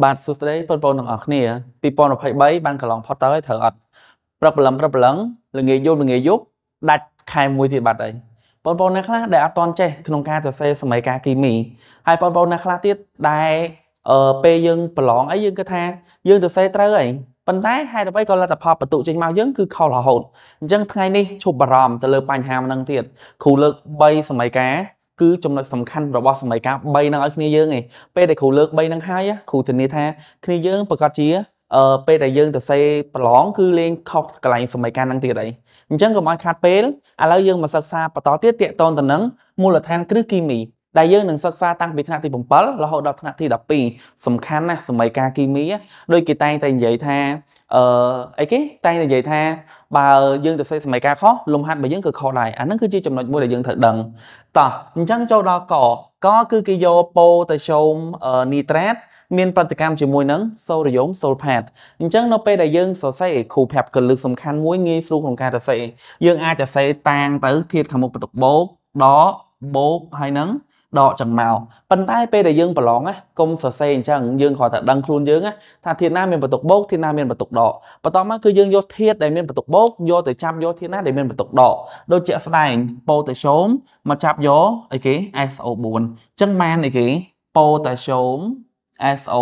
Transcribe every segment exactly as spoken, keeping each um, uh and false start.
Bạn xuất đấy bồn bồn ở kia, bị bồn phải bấy bạn cả lòng phật tới thở ạt, rập lấm rập lấm, là nghề vô là nghề giúp, đặt khai mùi thì bạn đấy. Bồn bồn này khác để toàn chơi, thường ca từ xe mấy ca kỳ mì, hay bồn bồn này khác tiết đại ở pe dương bỏng ấy dương cái thang, dương từ xe tới ấy. Phần đấy hai đứa bay còn là tập hợp tụ trên mao dương cứ khâu là hồn, dân ngày nay chụp bà ròm từ lơ bàn hàm năng tiệt, khu lực bay mấy cá. Cứ trong đó tầm khăn và bỏ xong mấy cá bay năng ở kia dương này, pe để khu lực bay năng hai á, khu thịnh này tha kia dương bậc cao chi á, ờ pe đại dương từ xây lõng cứ lên khóc cái này xong mấy cá năng tiệt đấy, dân còn mọi khát pe, à lão dương mà sặc xa và tỏ tiết tiện tôn tận nắng, mua là than cứ kim mì. ដែលយើងនឹងសិក្សាតាំងពីថ្នាក់ទី đọ chẳng màu phần tay p để dương và lóng á công sở xe chẳng dương khỏi thật đăng khuôn dương á thà thiên nam miền và tục bốc thiên nam miền và tục đỏ và to mắt cứ dương vô thiết để miền và tục bốc vô tới trăm vô thiên nam để miền và tục đỏ đôi trẻ này po tới sớm mà chạp gió ấy kí so buồn chân man này kí po tới sớm so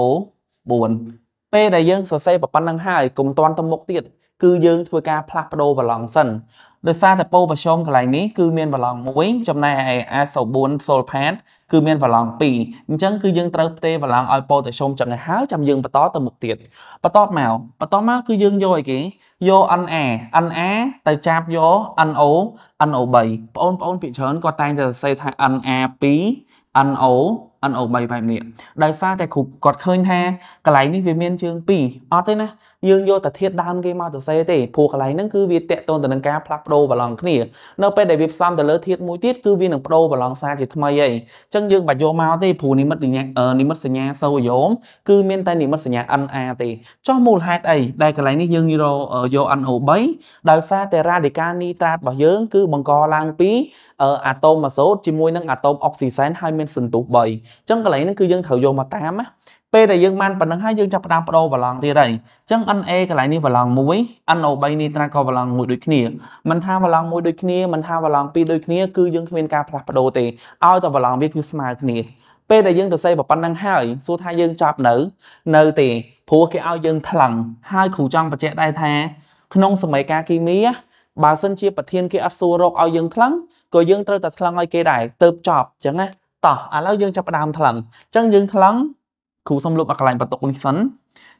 buồn p để dương sở xe và pan năng hai cùng toàn tâm mục tiệt cứ dương thua ca plapado và lòng sần đời xa tập bô và xôm cái này ní cứ miên và lòng muối trong này ai sầu buồn sầu pad cứ miên và lòng pì chẳng cứ dương trâu tê và lòng oi bô tại xôm chẳng ngày háo chầm dương và tó từ một tiệt và tó mèo và tó má cứ dương rồi kì vô ăn à ăn á tại chạp vô ăn ố ăn ố bảy ôn ôn bị chớn có tay giờ xây thay ăn à pí ăn ố ăn ố bảy bảy miệng đời xa tại khục cọt khơi ha cái này ní về miên chương pì ở thế nè dương vô tại thiết đam game mà từ xây tê phù cái này nó cứ việc tệ tôn từ nâng cá đô và lòng kia nó phải để việc xong từ lỡ thiết mũi tiết cứ viên được đô và lòng xa chỉ thay vậy chân dương và vô mau thì phù ní mất gì nhạc ờ ní mất gì nhạc sâu giống cứ miên tay ní mất gì nhạc ăn à thì cho một hạt ấy đây cái này ní dương như đâu ở vô ăn ổ bấy đào xa thì ra để ca nitrat bảo dưỡng cứ bằng co lang pí ở atom mà số chỉ môi nâng atom oxygen hai men sừng tụ bảy chân cái này nó cứ dương thở vô mà tám á p đại dương man và nâng hai dương chập đam pro và lòng tia đây chân ăn e cái lại ní và lòng muối ăn ổ bay ní tra co và lòng muối đôi kia mình tha và lòng muối đôi kia mình tha và lòng pi đôi kia cứ dương khuyên ca pro thì ao tàu và lòng biết cứ smart kia p đại dương từ xây và pan nâng hai số thai dương chập nữ nơi thì phù cái ao dương thằng hai khủ trăng và trẻ đại tha nông sầm mấy ca kia mía bà sân chia bạch thiên kia áp xua rộc ao dương thắng coi dương trâu tật thằng ai kia đại tớp chập chẳng á tỏ à lão dương chập đam thằng chân dương thắng khu xâm lục bạc lạnh bật tục lên sấn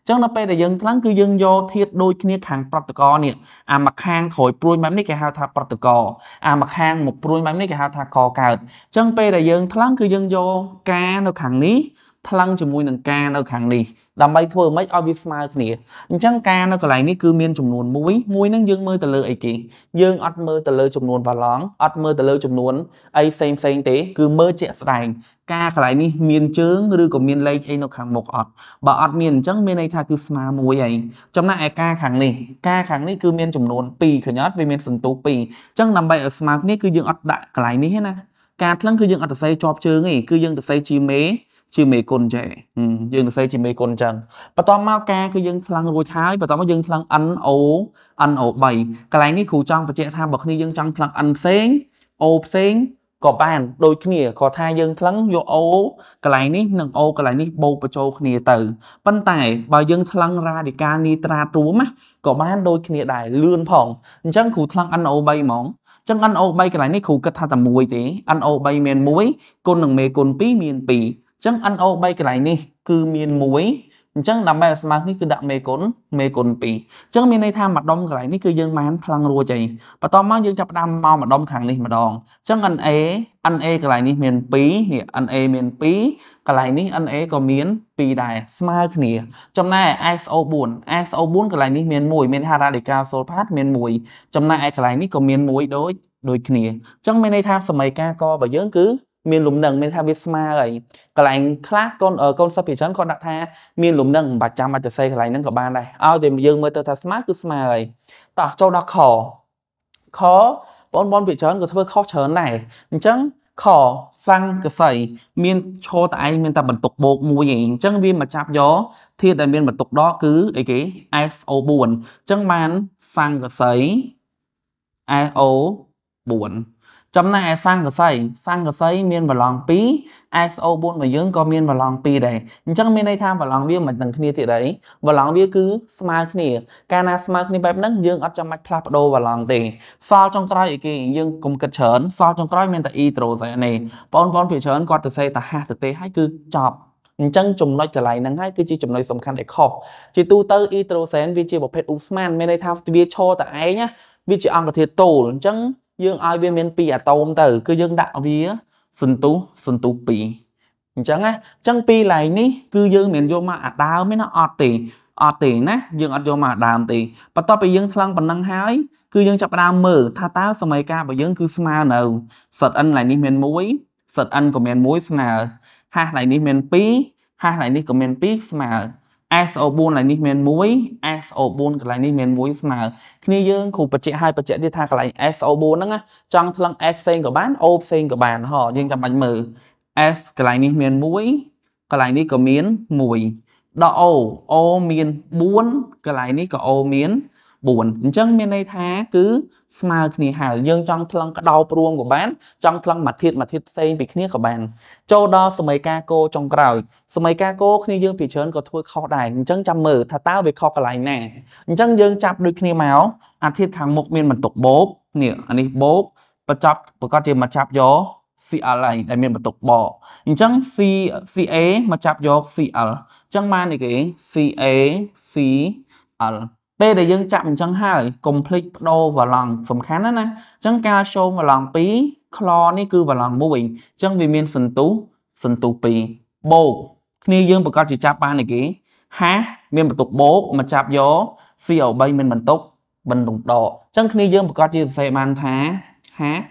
chắc nó pe để dân lắng cứ dân do thiệt đôi kia hàng protocol nè à mặt hàng khỏi prui mắm này cái hào thà protocol à mặt hàng một prui mắm này cái hào thà cò cào chân pe để dân lắng cứ dân do ca nó hàng ní lắng chùm mùi nằng ca nó hàng ní làm bay thua mấy obvious smile nè chân ca nó cái này ní cứ miên chùm nuồn mũi mũi nắng dân mơ từ lơ ấy kì dân ót mơ từ lơ chùm nuồn và lóng ót mơ từ lơ chùm nuồn ấy xem xem thế cứ mơ trẻ sành ca cái này ní miên chướng rư của miên lây ấy nó khẳng một ọt bà ọt miên chẳng miên ấy tha cứ smile mùi ấy trong này ca khẳng này ca khẳng này cứ miên chùm nuồn pì khởi nhót về miên sừng tú pì chẳng nằm bay ở smile ní cứ dân ót đại cái này ní hết nè ca lắng cứ dân ót say chọp chướng ấy cứ dân say chi mế chưa mấy con trẻ ừ, dương được xây chỉ mấy con trần và to mau ca cứ dương thăng ngồi thái và to mới dương thăng ăn ố ăn ố bảy cái này ní khủ trong và trẻ tham bậc ní dương trong thăng ăn xén ốp xén có bàn đôi kia có thai dương thăng vô ố cái này ní nâng ố cái này ní bầu và châu kia tử vận tải bà dương thăng ra để ca nitrat rúm á có bàn đôi kia đại lươn phỏng chẳng khủ thăng ăn ố bảy món chẳng ăn ố bảy cái này ní khủ cất tha tầm muối thế ăn ố bảy miền muối con nằng mề con pí miền pì chẳng ăn ô bay cái này nè cứ miên muối chẳng làm bài smart nè cứ đạm mê cồn mê cồn pì chẳng miên này tham mặt đông cái này nè cứ dương man thăng rùa chạy và to má dương chập đam mau mặt đông khẳng nè mà đòn chẳng ăn é ăn é cái này nè miên pí nè ăn é miên pí cái này nè ăn é có miên pì đài smart nè trong này ai so buồn ai so buồn cái này nè miên mùi miên hara để cao số phát miên mùi trong này cái này nè có miên mùi đối đối nè chẳng miên này tham sầm mày ca co và dương cứ miền lùm nằng miền tha vi smart ấy cái này khác con ở con sắp bị chấn con đặt tha miền lùm nằng bạch trăm mà từ xây cái này nó có ban đây ao thì dương mới từ tha smart cứ smart ấy tao cho nó khó khó bon bon bị chấn của thưa khó chấn này chẳng khó sang cái sẩy miên cho tại miên ta bật tục bột mùi gì chẳng viên mà chạp gió thì là miên bật tục đó cứ ấy cái i ét ô buồn chẳng man sang cái sẩy i ét ô buồn chấm này sang cái sẩy sang cái sẩy miên và lòng pí i ét ô buồn và dưỡng có miên và lòng pí đấy chẳng miên đây tham và lòng viên mà từng kia thì đấy và lòng viên cứ smart nè cana smart nè bẹp nấc dưỡng ở trong mạch clap đô và lòng tì sao trong tay ấy kì dưỡng cùng kịch chớn sao trong tay miên ta y trồ dạy này bọn bọn phía chớn quạt từ xây ta hạ từ tê hãy cứ chọp chẳng chủng nói trở lại nắng hay cứ chỉ chủng nói sống khăn để khó chỉ tu tơ y trồ sen vì chỉ bộ phết Usman miên đây tham vì cho ta ấy nhá vì chỉ ăn cái thiệt tổ chẳng dương ai viên miền pi à tôm từ cứ dương đạo vía sừng tú sừng tú pi chẳng á chẳng pi này ní cứ dương miền vô mà à đào mới nó ọt tì ọt tì nè dương ọt vô mà đàm tì bắt tao bị dương thăng bằng năng hái cứ dương chập đàm mở tha táo xong mấy ca bởi dương cứ smile nào sợt ăn lại ní miền muối sợt ăn của miền muối smile ha lại ní miền pi ha lại ní của miền pi smile i ét ô bốn là ní miền muối i ét ô bốn là ní miền muối mà khi dương khu bật chạy hai bật chạy thì tha cái này i ét ô bốn đó á trong thằng f của bạn o của bạn họ nhưng trong bánh mờ s cái này ní miền muối cái này ní có miến mùi đỏ ô ô miền bốn cái này ní có ô miến bốn chẳng miền đây tha cứ smile thì hào dương trong thằng cái đầu pruông của bạn trong thằng mặt thiệt mặt thiệt xây bị kia của bạn châu đo số mấy ca cô trong cào số mấy ca cô khi dương bị chớn có thua kho đài chẳng chăm mở thà tao về kho cái này nè chẳng dương chạp được kia máu à thiệt thằng một miền mình tục bố nè anh đi bố và chạp và có tiền mà chạp gió xì ở lại đại miền mình tục bỏ chẳng xì xì é mà chạp gió xì ở chẳng man này cái xì é xì ở P để dân chạm chẳng hai complete đô và lòng sống khá nữa nè chẳng ca show và lòng pí clo ní cư và lòng bố bình chẳng vì miên sần tú sần tú pí bố ní dương bà con chỉ chạp ba này kì há miên bà tục bố mà chạp gió xì ổ bay miên bằng tốc bằng tục đỏ chẳng ní dương bà con chỉ xe bàn thá há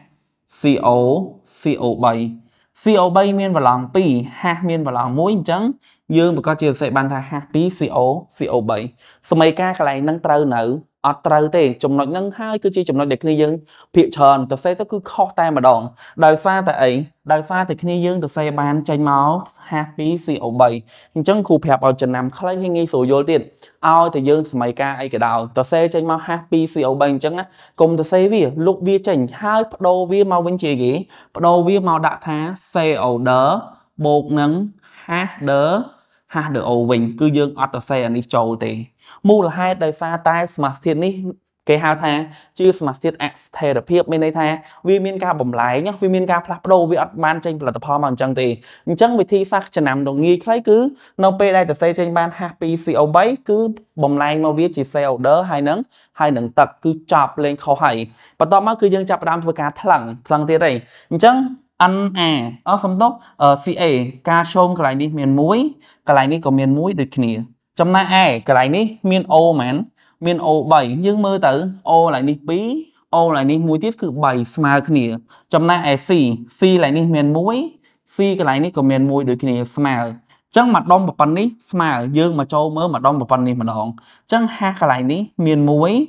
xì ổ xì ổ bay xì ổ bay miên và lòng pí há miên và lòng mũi chẳng dương mà có chia sẻ bàn thà hạt tí xê ô bảy số mấy ca cái này nâng trâu nữ ở trâu thì chúng nó nâng hai cứ chia chúng nó để khi dương phiền tròn tôi sẽ tôi cứ kho tay mà đòn đời xa tại ấy đời xa thì khi dương tôi sẽ bàn tranh máu hạt tí xê ô bảy chẳng khu phép ở trần nam khai hay nghi số vô tiền ao thì dương mấy ca ấy cái đầu tôi sẽ tranh máu hạt tí xê ô bảy chẳng á cùng tôi sẽ vì lúc vi chỉnh hai đô vi màu bên chị ghế đô vi màu đã thá xê ô đỡ bột nắng hạt đỡ ha được ổ vĩnh cứ dương ở xe anh đi trâu thì mu là hai đời xa tay smart thiết ní cái hào tha chứ smart thiết x therapy bên đây tha vi miên ca bầm lái nhá vi miên ca plap đô vi ở ban tranh là tập hoa bằng chân thì chẳng vì thi sắc chân nằm đồng nghi khái cứ nó p đây từ xe tranh ban happy co bảy cứ bầm lái mau viết chỉ xe ổ đỡ hai nấng hai nấng tật cứ chọp lên khó hại và to má cứ dương chập đam với cá thằng thằng thế này chẳng ăn à ở xong tốc ở ca ca xôm cái này đi miền muối cái này đi có miền muối được kia trong này ai cái này đi miền ô mến miền ô bảy nhưng mơ tử ô lại đi bí ô lại đi muối tiết cự bảy smart kia trong này ai xì xì lại đi miền muối xì cái này đi có miền muối được kia smart chẳng mặt đông một phần đi smart dương mà châu mơ mà đông một phần đi mà đòn chẳng ha cái này đi miền muối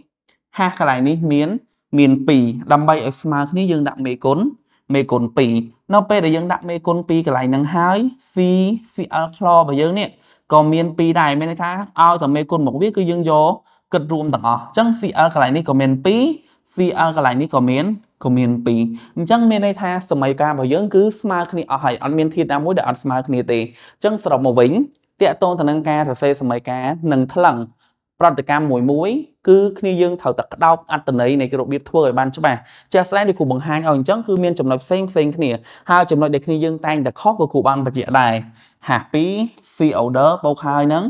ha cái này đi miến miền pì đâm bay ở smart đi dương đặng mì cốn mê cồn pì nó p để dân đặt mê cồn pì cái này nâng hái si si alcohol và dân nè còn miền pì này mới thấy ao từ mê cồn một viết cứ dân gió cật rùm tặng ó chẳng si al cái này ní còn miền pì si al cái này ní còn miền còn miền pì chẳng miền này thấy số mấy ca và dân cứ smart này ở hải ăn miền thịt ăn muối để ăn smart này thì chẳng sập một vĩnh tiện tôn thằng nâng ca thằng xe số mấy ca nâng thằngประกอบមួយមួយគឺគ្នាយើងត្រូវតែក្តោបអត្តន័យនៃរបៀបធ្វើឲ្យបានច្បាស់ចាស់ស្ដែងដែលគ្រូបង្ហាញឲ្យអញ្ចឹងគឺមានចំណុចផ្សេងផ្សេងគ្នាហើយចំណុចដែលគ្នាយើងតែងតែខុសក៏គ្រូបានបញ្ជាក់ដែរ Happy Sea Order បូកហើយនឹង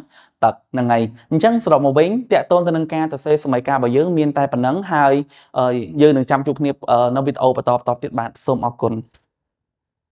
ទឹកហ្នឹងហើយអញ្ចឹងសរុបមកវិញតកតូនទៅនឹងការសរសេរសម័យកាលរបស់យើងមានតែប៉ុណ្ណឹងហើយយើងនឹងចាំជួបគ្នានៅវីដេអូបន្តបន្តទៀតបាទសូមអរគុណ